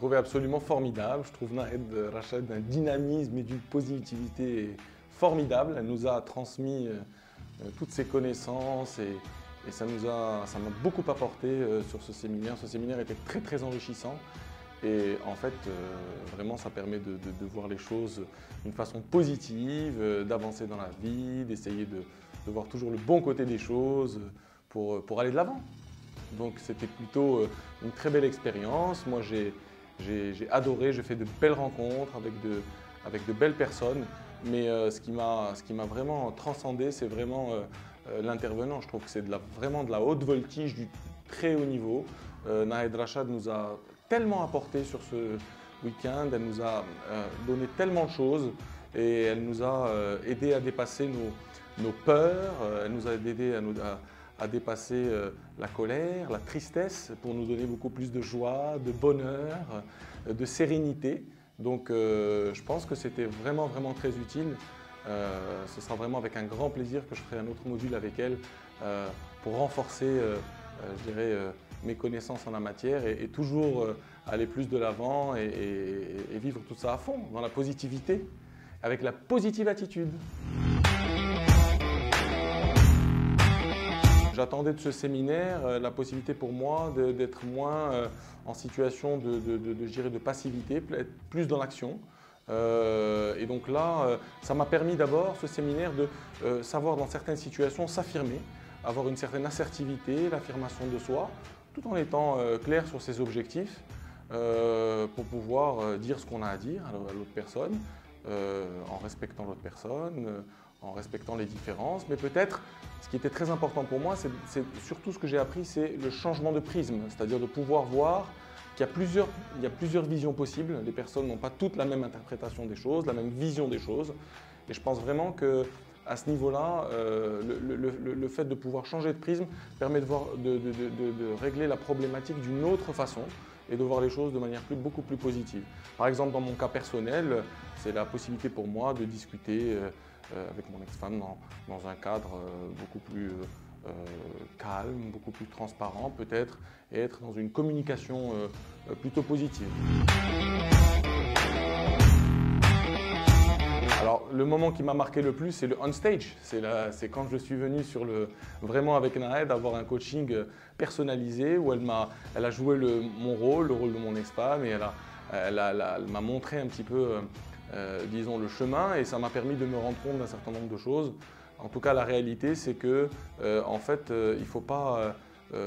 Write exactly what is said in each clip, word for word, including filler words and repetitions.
trouvais absolument formidable. Je trouve Nahed Rachad d'un dynamisme et d'une positivité formidable. Elle nous a transmis toutes ses connaissances et, et ça nous a, ça m'a beaucoup apporté sur ce séminaire. Ce séminaire était très très enrichissant. Et en fait, euh, vraiment, ça permet de, de, de voir les choses d'une façon positive, euh, d'avancer dans la vie, d'essayer de, de voir toujours le bon côté des choses pour, pour aller de l'avant. Donc c'était plutôt une très belle expérience. Moi, j'ai j'ai adoré, j'ai fait de belles rencontres avec de, avec de belles personnes. Mais euh, ce qui m'a vraiment transcendé, c'est vraiment euh, euh, l'intervenant. Je trouve que c'est vraiment de la haute voltige, du très haut niveau. Euh, Nahed Rachad nous a tellement apporté sur ce week-end, elle nous a donné tellement de choses et elle nous a aidé à dépasser nos, nos peurs, elle nous a aidé à, nous, à, à dépasser la colère, la tristesse pour nous donner beaucoup plus de joie, de bonheur, de sérénité. Donc euh, je pense que c'était vraiment vraiment très utile. Euh, ce sera vraiment avec un grand plaisir que je ferai un autre module avec elle euh, pour renforcer euh, Euh, je dirais, euh, mes connaissances en la matière et, et toujours euh, aller plus de l'avant et, et, et vivre tout ça à fond, dans la positivité, avec la positive attitude. J'attendais de ce séminaire euh, la possibilité pour moi d'être moins euh, en situation de, de, de, de, je dirais, de passivité, être plus dans l'action. Euh, et donc là, euh, ça m'a permis d'abord, ce séminaire, de euh, savoir dans certaines situations s'affirmer, avoir une certaine assertivité, l'affirmation de soi, tout en étant euh, clair sur ses objectifs euh, pour pouvoir euh, dire ce qu'on a à dire à l'autre personne, euh, en respectant l'autre personne, euh, en respectant les différences. Mais peut-être, ce qui était très important pour moi, c'est surtout ce que j'ai appris, c'est le changement de prisme, c'est-à-dire de pouvoir voir qu'il y a plusieurs, il y a plusieurs visions possibles. Les personnes n'ont pas toutes la même interprétation des choses, la même vision des choses. Et je pense vraiment que à ce niveau-là, euh, le, le, le, le fait de pouvoir changer de prisme permet de, voir, de, de, de, de régler la problématique d'une autre façon et de voir les choses de manière plus, beaucoup plus positive. Par exemple, dans mon cas personnel, c'est la possibilité pour moi de discuter euh, avec mon ex-femme dans, dans un cadre euh, beaucoup plus euh, calme, beaucoup plus transparent peut-être, et être dans une communication euh, plutôt positive. Alors, le moment qui m'a marqué le plus, c'est le on-stage. C'est quand je suis venu sur le, vraiment avec Nahed avoir un coaching personnalisé où elle m'a, elle a joué le, mon rôle, le rôle de mon ex-femme et elle m'a elle a, elle a, elle m'a montré un petit peu, euh, disons, le chemin et ça m'a permis de me rendre compte d'un certain nombre de choses. En tout cas, la réalité, c'est que, euh, en fait, euh, il ne faut pas... Euh, Euh,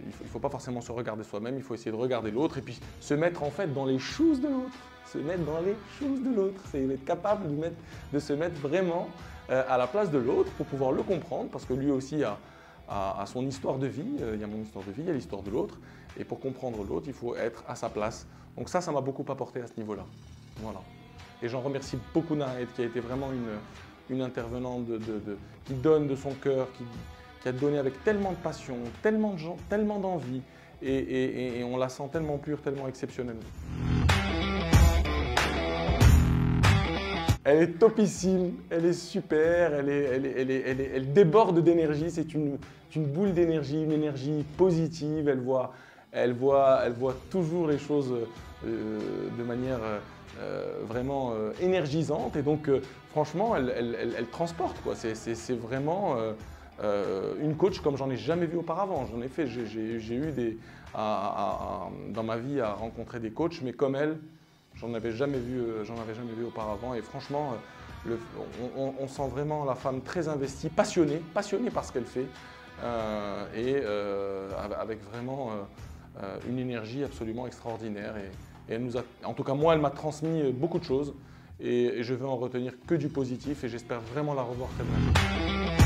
il ne faut, faut pas forcément se regarder soi-même, il faut essayer de regarder l'autre et puis se mettre en fait dans les choses de l'autre, se mettre dans les choses de l'autre, c'est être capable de, mettre, de se mettre vraiment euh, à la place de l'autre pour pouvoir le comprendre parce que lui aussi a, a, a son histoire de vie, il euh, y a mon histoire de vie, il y a l'histoire de l'autre et pour comprendre l'autre, il faut être à sa place. Donc ça, ça m'a beaucoup apporté à ce niveau-là. Voilà. Et j'en remercie beaucoup Nahed qui a été vraiment une, une intervenante de, de, de, qui donne de son cœur, qui... qui a donné avec tellement de passion, tellement de gens, tellement d'envie, et, et, et on la sent tellement pure, tellement exceptionnelle. Elle est topissime, elle est super, elle, est, elle, est, elle, est, elle, est, elle déborde d'énergie, c'est une, une boule d'énergie, une énergie positive, elle voit, elle voit, elle voit toujours les choses euh, de manière euh, vraiment euh, énergisante, et donc euh, franchement, elle, elle, elle, elle transporte, quoi. C'est vraiment... Euh, Euh, une coach comme j'en ai jamais vu auparavant. J'en ai fait, j'ai eu des, à, à, à, dans ma vie à rencontrer des coachs, mais comme elle, j'en avais jamais vu, euh, j'en avais jamais vu auparavant. Et franchement, euh, le, on, on, on sent vraiment la femme très investie, passionnée, passionnée par ce qu'elle fait, euh, et euh, avec vraiment euh, une énergie absolument extraordinaire. Et, et elle nous a, en tout cas moi, elle m'a transmis beaucoup de choses, et, et je veux en retenir que du positif. Et j'espère vraiment la revoir très bientôt.